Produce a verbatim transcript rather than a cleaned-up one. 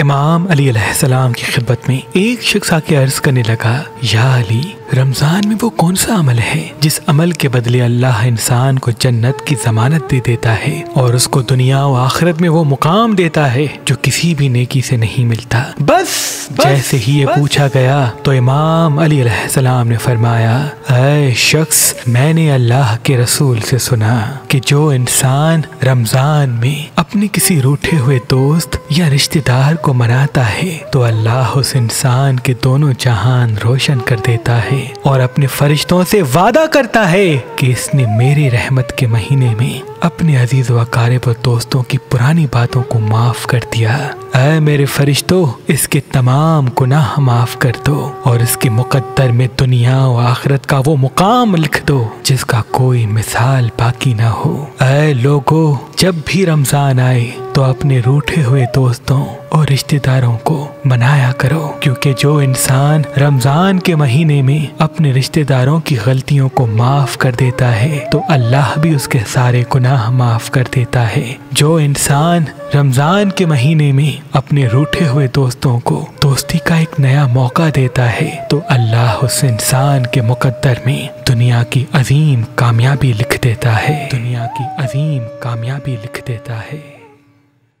इमाम अली अलैहिस्सलाम की खिदमत में एक शख्स आके अर्ज करने लगा, या अली, रमज़ान में वो कौन सा अमल है जिस अमल के बदले अल्लाह इंसान को जन्नत की ज़मानत दे देता है और उसको दुनिया व आखिरत में वो मुकाम देता है जो किसी भी नेकी से नहीं मिलता। बस, बस जैसे ही ये पूछा गया तो इमाम अली अलैहिस्सलाम ने फरमाया, ऐ शख्स, मैंने अल्लाह के रसूल से सुना कि जो इंसान रमज़ान में अपने किसी रूठे हुए दोस्त या रिश्तेदार को मनाता है तो अल्लाह उस इंसान के दोनों जहान रोशन कर देता है और अपने फरिश्तों से वादा करता है कि इसने मेरी रहमत के महीने में अपने अजीज व अकारिब और दोस्तों की पुरानी बातों को माफ कर दिया। ऐ मेरे फरिश्तों, इसके तमाम गुनाह माफ कर दो और इसके मुकद्दर में दुनिया और आखिरत का वो मुकाम लिख दो जिसका कोई मिसाल बाकी ना हो। ऐ लोगों, जब भी रमजान आए तो अपने रूठे हुए दोस्तों और रिश्तेदारों को मनाया करो, क्योंकि जो इंसान रमजान के महीने में अपने रिश्तेदारों की गलतियों को माफ कर देता है तो अल्लाह भी उसके सारे गुनाह माफ कर देता है। जो इंसान रमजान के महीने में अपने रूठे हुए दोस्तों को दोस्ती का एक नया मौका देता है तो अल्लाह उस इंसान के मुकद्दर में दुनिया की अजीम कामयाबी लिख देता है दुनिया की अजीम कामयाबी लिख देता है।